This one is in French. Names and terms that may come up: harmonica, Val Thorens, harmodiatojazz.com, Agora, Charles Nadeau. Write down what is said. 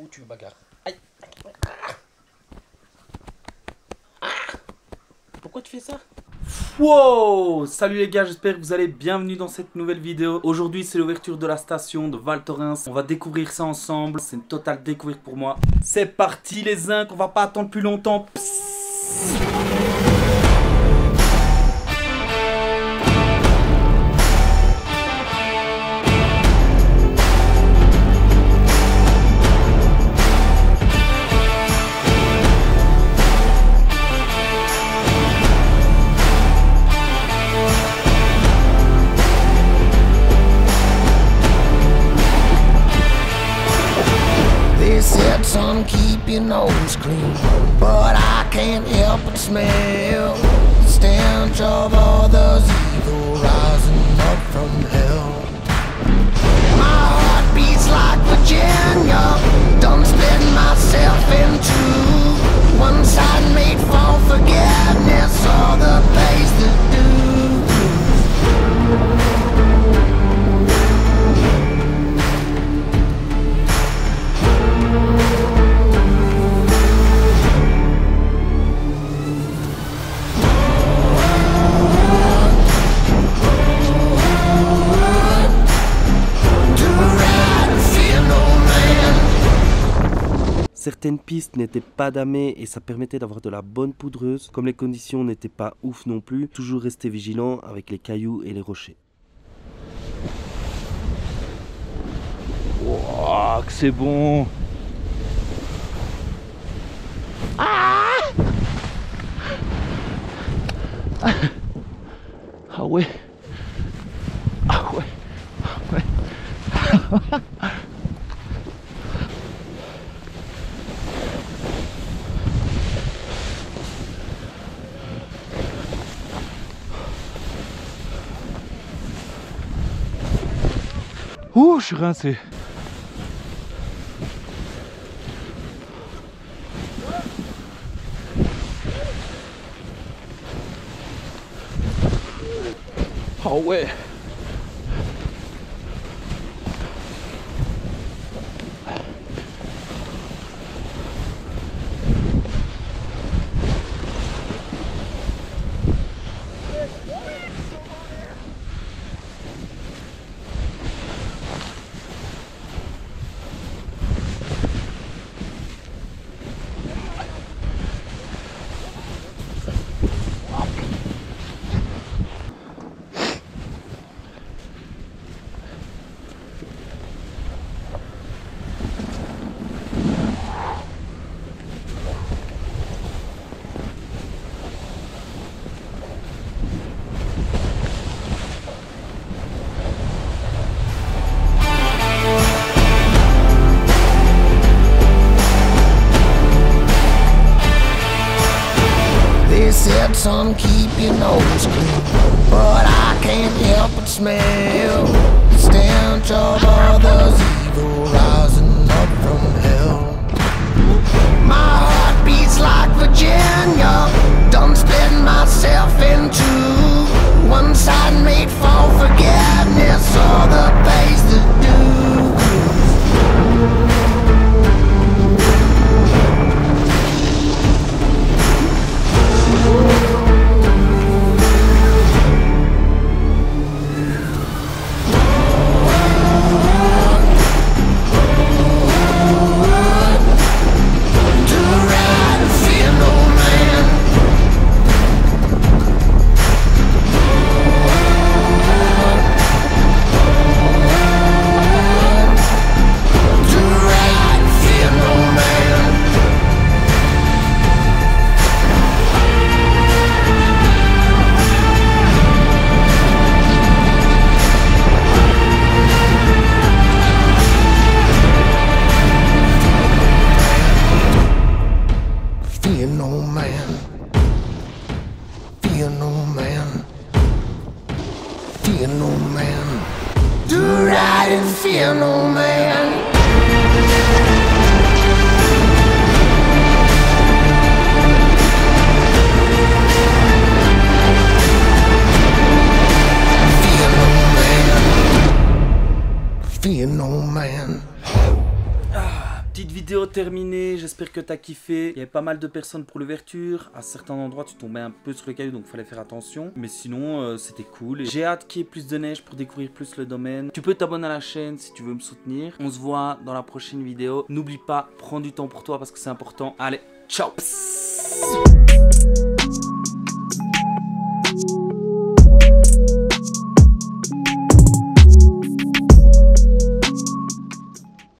où tu bagarres. Aïe. Pourquoi tu fais ça? Wow! Salut les gars, j'espère que vous allez bienvenue dans cette nouvelle vidéo. Aujourd'hui c'est l'ouverture de la station de Val Thorens. On va découvrir ça ensemble, c'est une totale découverte pour moi. C'est parti les zincs, on va pas attendre plus longtemps. Psss. Some keep your nose clean, but I can't help but smell the stench of others' evil rising up from hell. My heart beats like Virginia, done split myself in two. One side made for forgiveness, other place to do. Certaines pistes n'étaient pas damées et ça permettait d'avoir de la bonne poudreuse. Comme les conditions n'étaient pas ouf non plus, toujours rester vigilant avec les cailloux et les rochers. Wow, que c'est bon! Ah, ah ouais! Ah ouais! Ah ouais! Ah ouais. Ouh, je suis rincé. Oh ouais. Some keep your nose clean, but I can't help but smell the stench of others' evil rising up from hell. My heart beats like Virginia, done split myself in two. One side made for forgiveness, other face to do. Petite vidéo terminée, j'espère que t'as kiffé. Il y avait pas mal de personnes pour l'ouverture. À certains endroits tu tombais un peu sur le caillou, donc fallait faire attention. Mais sinon c'était cool. J'ai hâte qu'il y ait plus de neige pour découvrir plus le domaine. Tu peux t'abonner à la chaîne si tu veux me soutenir. On se voit dans la prochaine vidéo. N'oublie pas, prends du temps pour toi parce que c'est important. Allez, ciao.